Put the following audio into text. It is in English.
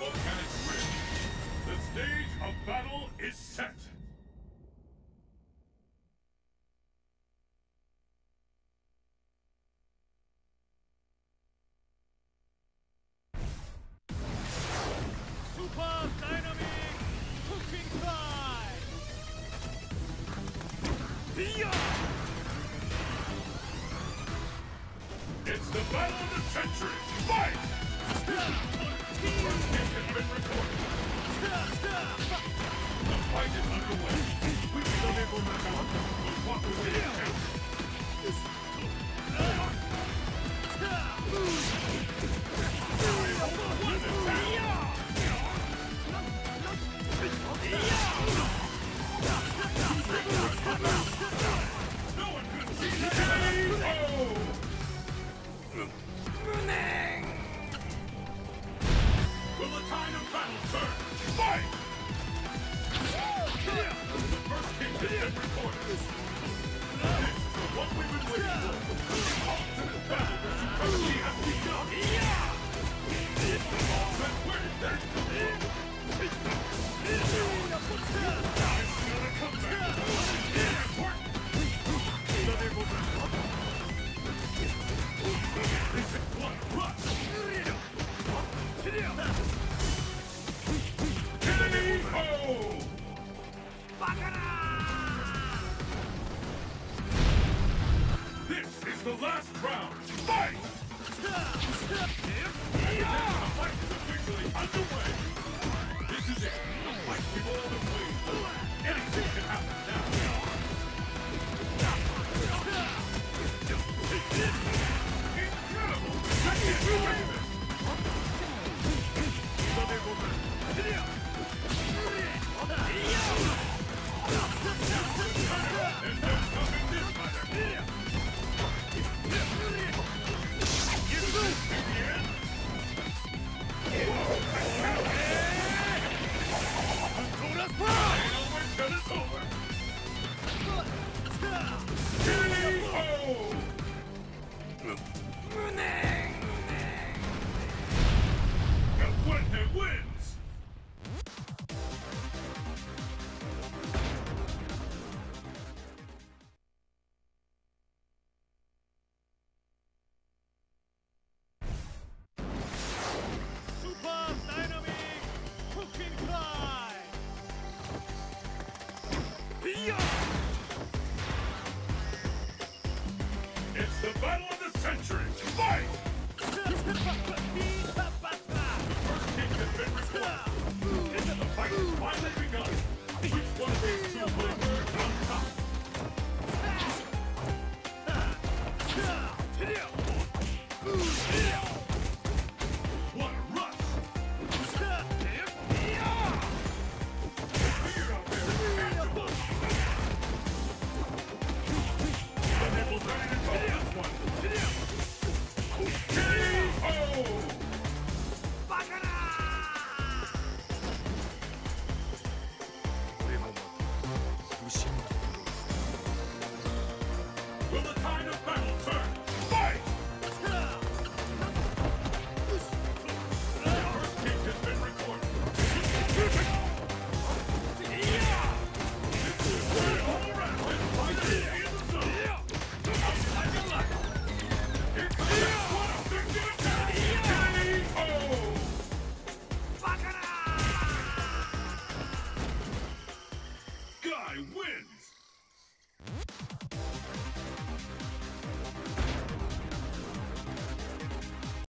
volcanic ridge. The stage of battle is set. It's the battle of the century! Fight! First hit has been recorded. The fight is underway. We will enable the talent. We'll walk with the no one could see that! Oh! Will the tide of battle turn? Fight! The first hit has been recorded. This is what we've been waiting for. The ultimate battle for supremacy has begun. All that wins their time for the comeback. It's important. That it will be this is one rush! Enemy ho! This is the last round! Fight! The fight is officially underway! This is it! The fight we've all been waiting for! Anything can happen now! It's the battle of the century! Fight! The first kick has been recorded. Into the fight has finally begun. Which one of these two will emerge on top? What a rush! Figure out there. And the nipples ready to go. Wins!